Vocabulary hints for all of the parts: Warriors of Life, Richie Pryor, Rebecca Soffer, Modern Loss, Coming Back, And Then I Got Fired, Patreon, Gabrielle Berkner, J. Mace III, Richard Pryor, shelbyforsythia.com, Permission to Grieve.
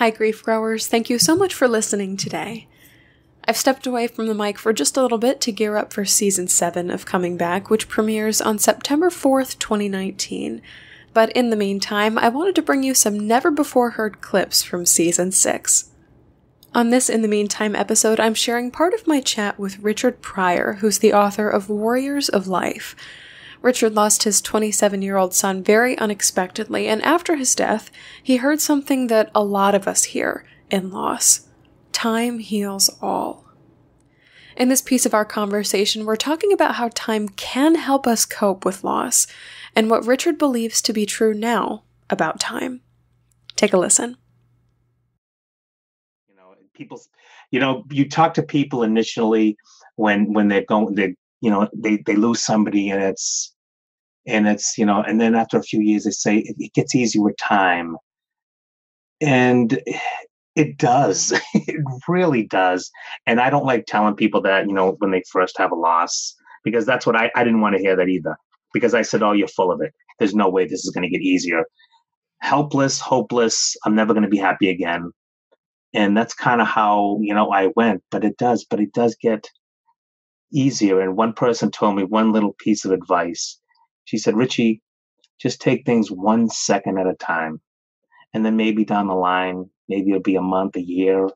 Hi, grief growers. Thank you so much for listening today. I've stepped away from the mic for just a little bit to gear up for Season 7 of Coming Back, which premieres on September 4th, 2019. But in the meantime, I wanted to bring you some never-before-heard clips from Season 6. On this In the Meantime episode, I'm sharing part of my chat with Richard Pryor, who's the author of Warriors of Life. Richard lost his 27-year-old son very unexpectedly, and after his death, he heard something that a lot of us hear in loss. Time heals all. In this piece of our conversation, we're talking about how time can help us cope with loss, and what Richard believes to be true now about time. Take a listen. You talk to people initially when they lose somebody, and it's and then after a few years they say it gets easier with time, and it does. It really does. And I don't like telling people that, when they first have a loss, because that's what I didn't want to hear that either, because I said, oh, you're full of it. There's no way this is going to get easier. Helpless, hopeless. I'm never going to be happy again. And that's kind of how, I went, but it does get easier. And one person told me one little piece of advice. She said, Richie, just take things 1 second at a time. And then maybe down the line, maybe it'll be a month, a year,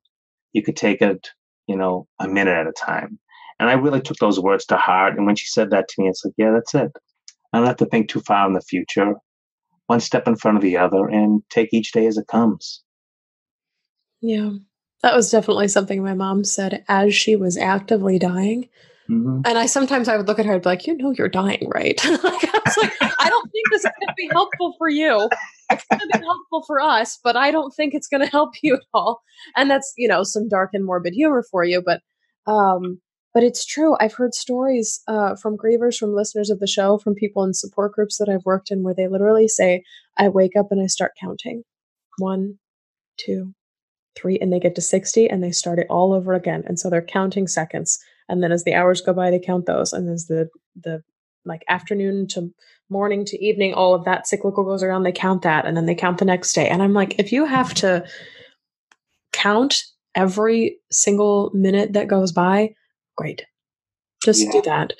you could take it, a minute at a time. And I really took those words to heart. And when she said that to me, it's like, yeah, that's it. I don't have to think too far in the future, one step in front of the other, and take each day as it comes. Yeah, that was definitely something my mom said as she was actively dying. Mm-hmm. And I would look at her and be like, you're dying, right? I was like, I don't think this is going to be helpful for you. It's going to be helpful for us, but I don't think it's going to help you at all. And that's, some dark and morbid humor for you. But it's true. I've heard stories from grievers, from listeners of the show, from people in support groups that I've worked in, where they literally say, I wake up and I start counting. 1, 2, 3, and they get to 60 and they start it all over again. And so they're counting seconds. And then as the hours go by, they count those. And as the afternoon to morning to evening, all of that cyclical goes around, they count that. And then they count the next day. And I'm like, if you have to count every single minute that goes by, great. Just do that.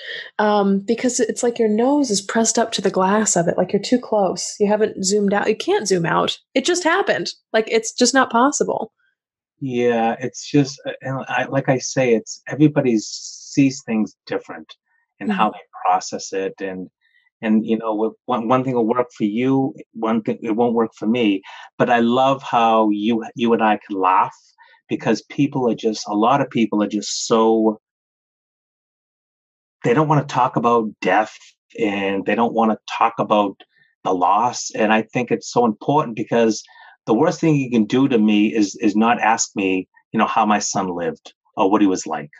Because it's like your nose is pressed up to the glass of it. Like you're too close. You haven't zoomed out. You can't zoom out. It just happened. Like it's just not possible. Yeah, it's just, and like I say, it's everybody sees things different and how they process it, and one thing will work for you, one thing it won't work for me. But I love how you and I can laugh, because a lot of people are just so, they don't want to talk about death and they don't want to talk about the loss, and I think it's so important, because the worst thing you can do to me is not ask me, how my son lived or what he was like,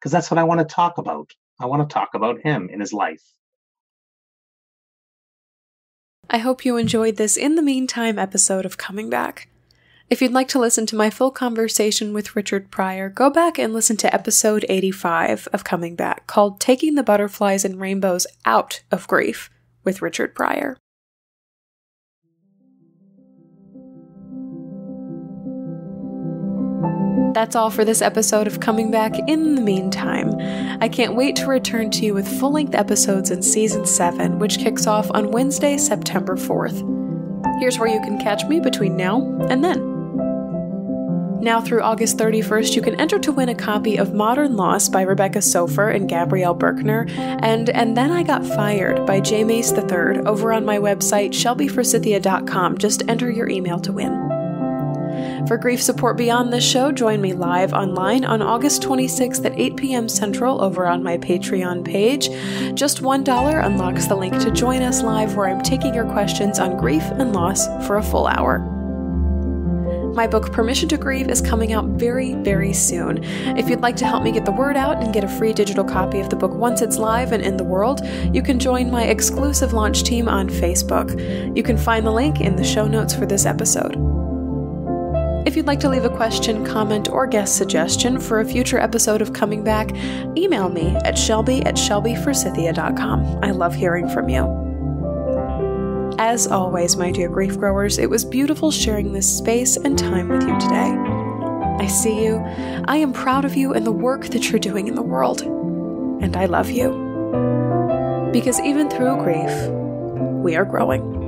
because that's what I want to talk about. I want to talk about him and his life. I hope you enjoyed this In the Meantime episode of Coming Back. If you'd like to listen to my full conversation with Richard Pryor, go back and listen to episode 85 of Coming Back, called Taking the Butterflies and Rainbows Out of Grief with Richard Pryor. That's all for this episode of Coming Back In the Meantime. I can't wait to return to you with full-length episodes in Season 7, which kicks off on Wednesday, September 4th. Here's where you can catch me between now and then. Now through August 31st, you can enter to win a copy of Modern Loss by Rebecca Soffer and Gabrielle Berkner, and Then I Got Fired by J. Mace III over on my website, shelbyforsythia.com. Just enter your email to win. For grief support beyond this show, join me live online on August 26th at 8 p.m. Central over on my Patreon page. Just $1 unlocks the link to join us live, where I'm taking your questions on grief and loss for a full hour. My book, Permission to Grieve, is coming out very, very soon. If you'd like to help me get the word out and get a free digital copy of the book once it's live and in the world, you can join my exclusive launch team on Facebook. You can find the link in the show notes for this episode. If you'd like to leave a question, comment, or guest suggestion for a future episode of Coming Back, email me at shelby@shelbyforsythia.com. I love hearing from you. As always, my dear grief growers, it was beautiful sharing this space and time with you today. I see you, I am proud of you and the work that you're doing in the world, and I love you. Because even through grief, we are growing.